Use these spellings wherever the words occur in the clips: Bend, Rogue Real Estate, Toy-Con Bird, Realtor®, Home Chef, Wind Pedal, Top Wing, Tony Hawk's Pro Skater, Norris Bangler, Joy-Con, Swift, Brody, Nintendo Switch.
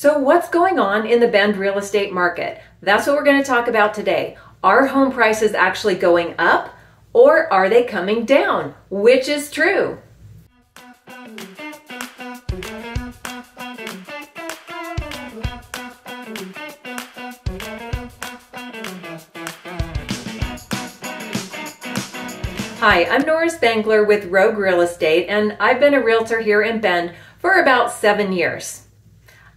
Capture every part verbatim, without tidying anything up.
So what's going on in the Bend real estate market? That's what we're going to talk about today. Are home prices actually going up or are they coming down? Which is true? Hi, I'm Norris Bangler with Rogue Real Estate, and I've been a realtor here in Bend for about seven years.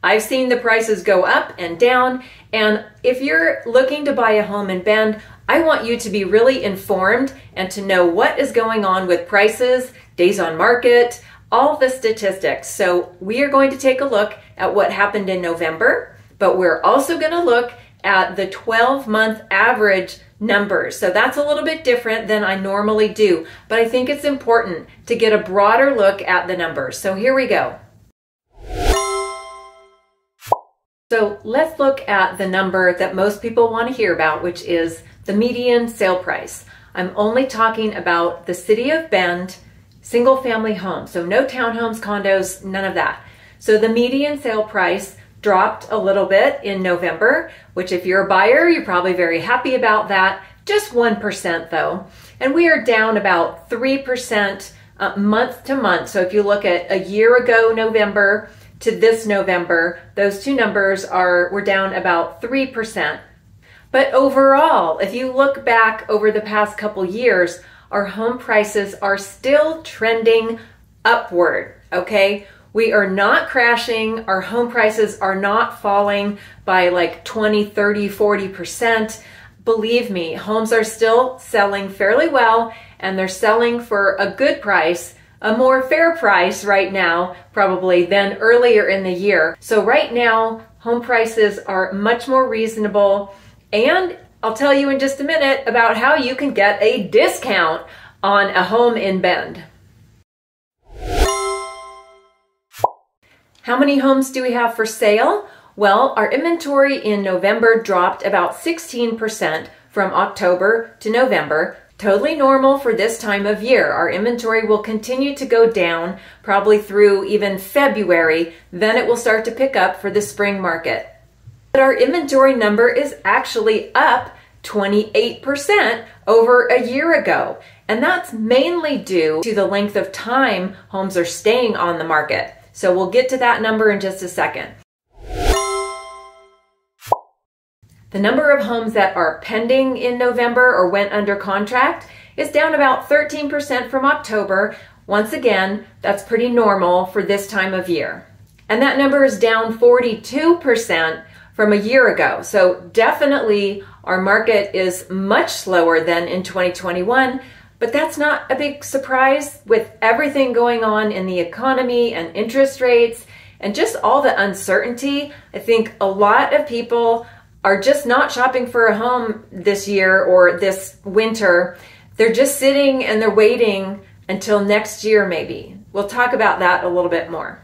I've seen the prices go up and down, and if you're looking to buy a home in Bend, I want you to be really informed and to know what is going on with prices, days on market, all the statistics. So we are going to take a look at what happened in November, but we're also going to look at the twelve month average numbers. So that's a little bit different than I normally do, but I think it's important to get a broader look at the numbers. So here we go. So let's look at the number that most people want to hear about, which is the median sale price. I'm only talking about the city of Bend, single family homes. So no townhomes, condos, none of that. So the median sale price dropped a little bit in November, which if you're a buyer, you're probably very happy about that. Just one percent though. And we are down about three percent uh, month to month. So if you look at a year ago, November, to this November, those two numbers are were down about three percent. But overall, if you look back over the past couple years, our home prices are still trending upward, okay? We are not crashing. Our home prices are not falling by like twenty, thirty, forty percent. Believe me, homes are still selling fairly well, and they're selling for a good price, a more fair price right now probably than earlier in the year. So right now home prices are much more reasonable, and I'll tell you in just a minute about how you can get a discount on a home in Bend. How many homes do we have for sale? Well, our inventory in November dropped about sixteen percent from October to November. Totally normal for this time of year. Our inventory will continue to go down probably through even February, then it will start to pick up for the spring market. But our inventory number is actually up twenty-eight percent over a year ago. And that's mainly due to the length of time homes are staying on the market. So we'll get to that number in just a second. The number of homes that are pending in November or went under contract is down about thirteen percent from October. Once again, that's pretty normal for this time of year. And that number is down forty-two percent from a year ago. So definitely our market is much slower than in twenty twenty-one, but that's not a big surprise with everything going on in the economy and interest rates and just all the uncertainty. I think a lot of people are just not shopping for a home this year or this winter. They're just sitting and they're waiting until next year maybe. We'll talk about that a little bit more.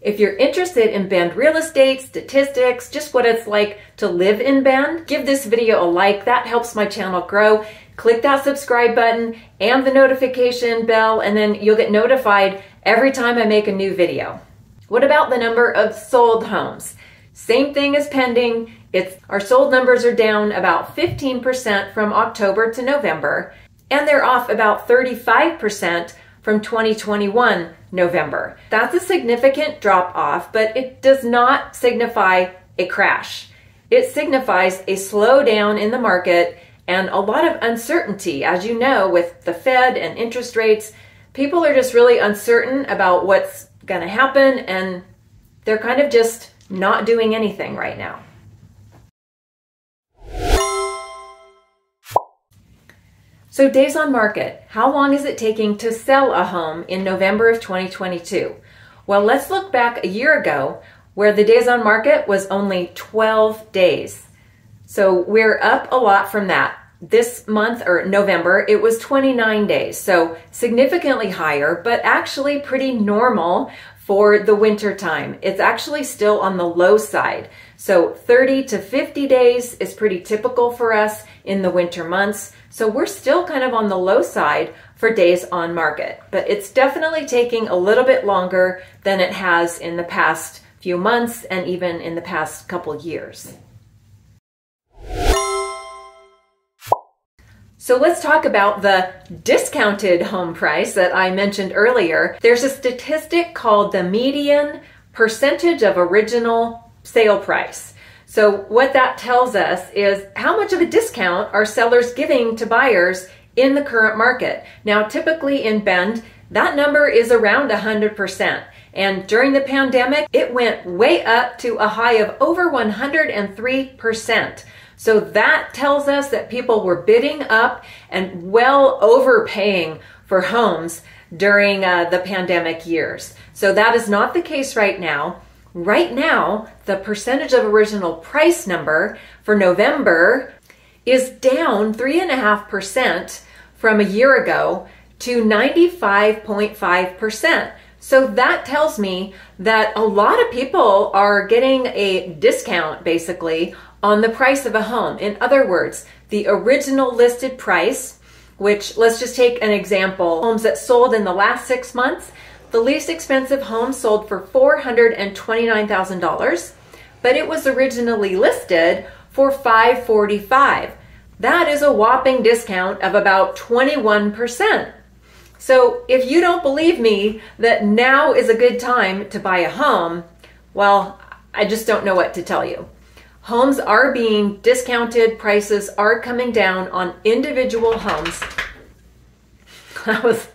If you're interested in Bend real estate, statistics, just what it's like to live in Bend, give this video a like. That helps my channel grow. Click that subscribe button and the notification bell, and then you'll get notified every time I make a new video. What about the number of sold homes? Same thing as pending. It's, our sold numbers are down about fifteen percent from October to November, and they're off about thirty-five percent from twenty twenty-one November. That's a significant drop off, but it does not signify a crash. It signifies a slowdown in the market and a lot of uncertainty. As you know, with the Fed and interest rates, people are just really uncertain about what's going to happen, and they're kind of just not doing anything right now. So days on market, how long is it taking to sell a home in November of twenty twenty-two? Well, let's look back a year ago where the days on market was only twelve days. So we're up a lot from that. This month or November, it was twenty-nine days. So significantly higher, but actually pretty normal for the winter time. It's actually still on the low side. So thirty to fifty days is pretty typical for us in the winter months. So we're still kind of on the low side for days on market, but it's definitely taking a little bit longer than it has in the past few months and even in the past couple years. So let's talk about the discounted home price that I mentioned earlier. There's a statistic called the median percentage of original sale price. So what that tells us is how much of a discount are sellers giving to buyers in the current market. Now, typically in Bend, that number is around one hundred percent. And during the pandemic, it went way up to a high of over one hundred three percent. So that tells us that people were bidding up and well overpaying for homes during uh, the pandemic years. So that is not the case right now. Right now, the percentage of original price number for November is down three point five percent from a year ago to ninety-five point five percent. So that tells me that a lot of people are getting a discount, basically, on the price of a home. In other words, the original listed price, which let's just take an example, homes that sold in the last six months, the least expensive home sold for four hundred twenty-nine thousand dollars, but it was originally listed for five hundred forty-five thousand dollars. That is a whopping discount of about twenty-one percent. So if you don't believe me that now is a good time to buy a home, well, I just don't know what to tell you. Homes are being discounted, prices are coming down on individual homes. That was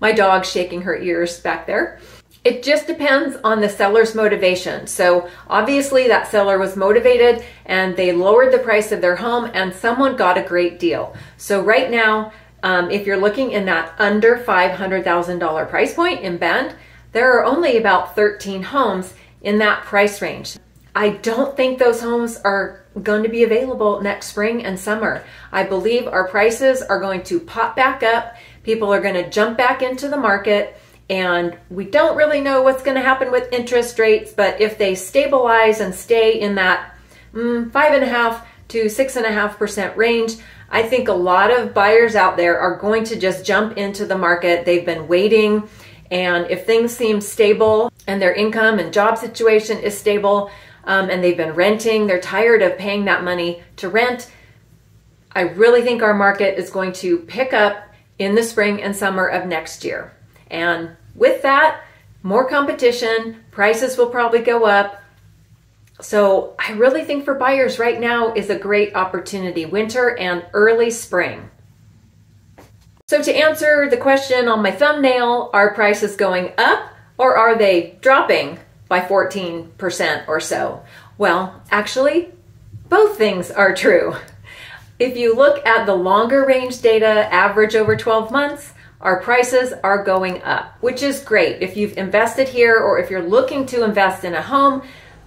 my dog shaking her ears back there. It just depends on the seller's motivation. So obviously that seller was motivated and they lowered the price of their home and someone got a great deal. So right now, um, if you're looking in that under five hundred thousand dollar price point in Bend, there are only about thirteen homes in that price range. I don't think those homes are going to be available next spring and summer. I believe our prices are going to pop back up. People are going to jump back into the market, and we don't really know what's going to happen with interest rates, but if they stabilize and stay in that mm, five and a half to six and a half percent range, I think a lot of buyers out there are going to just jump into the market. They've been waiting, and if things seem stable and their income and job situation is stable, Um, and they've been renting, they're tired of paying that money to rent, I really think our market is going to pick up in the spring and summer of next year. And with that, more competition, prices will probably go up. So I really think for buyers right now is a great opportunity, winter and early spring. So to answer the question on my thumbnail, are prices going up or are they dropping by fourteen percent or so? Well, actually, both things are true. If you look at the longer range data, average over twelve months, our prices are going up, which is great. If you've invested here or if you're looking to invest in a home,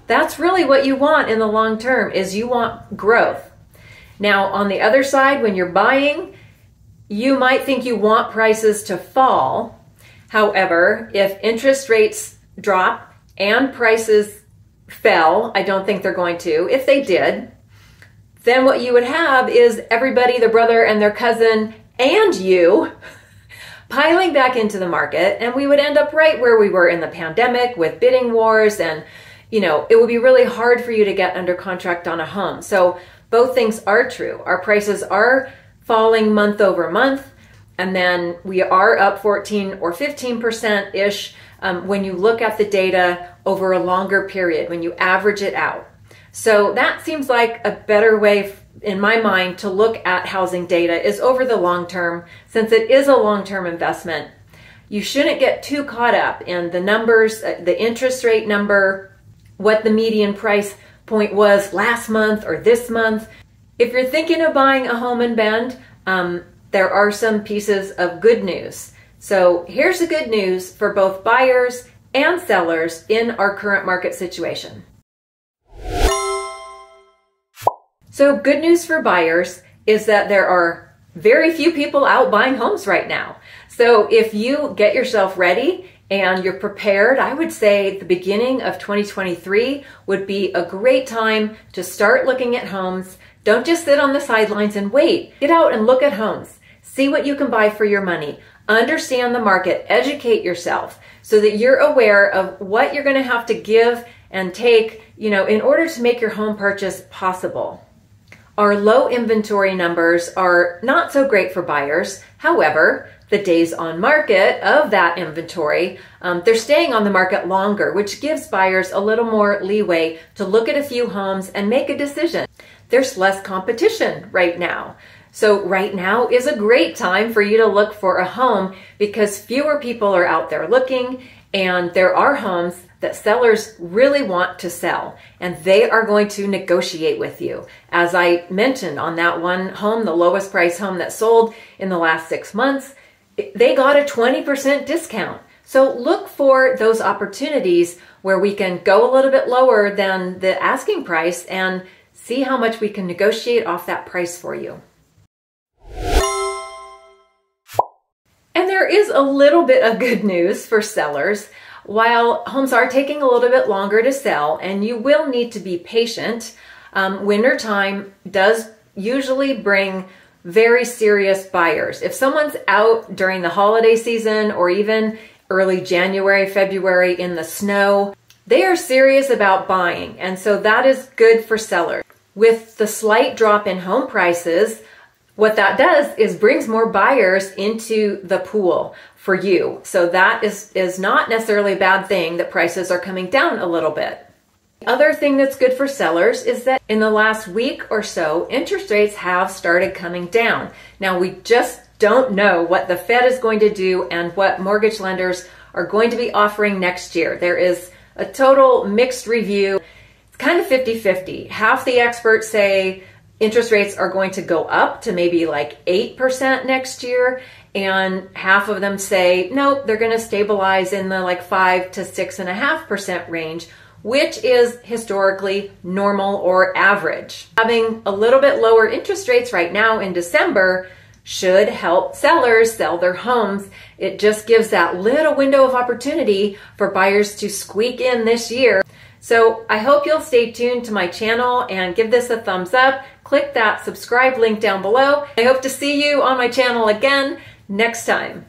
that's really what you want in the long term, is you want growth. Now, on the other side, when you're buying, you might think you want prices to fall. However, if interest rates drop and prices fell, I don't think they're going to. If they did, then what you would have is everybody, their brother and their cousin and you, piling back into the market, and we would end up right where we were in the pandemic with bidding wars, and you know, it would be really hard for you to get under contract on a home. So both things are true. Our prices are falling month over month, and then we are up fourteen or fifteen percent-ish Um, when you look at the data over a longer period, when you average it out. So that seems like a better way in my mind to look at housing data, is over the long term, since it is a long-term investment. You shouldn't get too caught up in the numbers, the interest rate number, what the median price point was last month or this month. If you're thinking of buying a home in Bend, um, there are some pieces of good news. So here's the good news for both buyers and sellers in our current market situation. So good news for buyers is that there are very few people out buying homes right now. So if you get yourself ready and you're prepared, I would say the beginning of twenty twenty-three would be a great time to start looking at homes. Don't just sit on the sidelines and wait. Get out and look at homes. See what you can buy for your money. Understand the market, educate yourself. so that you're aware of what you're going to have to give and take, you know, in order to make your home purchase possible. Our low inventory numbers are not so great for buyers. However, the days on market of that inventory, um, they're staying on the market longer, which gives buyers a little more leeway to look at a few homes and make a decision. There's less competition right now. So right now is a great time for you to look for a home because fewer people are out there looking, and there are homes that sellers really want to sell, and they are going to negotiate with you. As I mentioned on that one home, the lowest price home that sold in the last six months, they got a twenty percent discount. So look for those opportunities where we can go a little bit lower than the asking price and see how much we can negotiate off that price for you. And there is a little bit of good news for sellers. While homes are taking a little bit longer to sell, and you will need to be patient, um, winter time does usually bring very serious buyers. If someone's out during the holiday season or even early January, February in the snow, they are serious about buying, and so that is good for sellers. With the slight drop in home prices, what that does is brings more buyers into the pool for you. So that is, is not necessarily a bad thing that prices are coming down a little bit. The other thing that's good for sellers is that in the last week or so, interest rates have started coming down. Now, we just don't know what the Fed is going to do and what mortgage lenders are going to be offering next year. There is a total mixed review. It's kind of fifty fifty. Half the experts say interest rates are going to go up to maybe like eight percent next year, and half of them say, nope, they're going to stabilize in the like five to six and a half percent range, which is historically normal or average. Having a little bit lower interest rates right now in December should help sellers sell their homes. It just gives that little window of opportunity for buyers to squeak in this year. So I hope you'll stay tuned to my channel and give this a thumbs up. Click that subscribe link down below. I hope to see you on my channel again next time.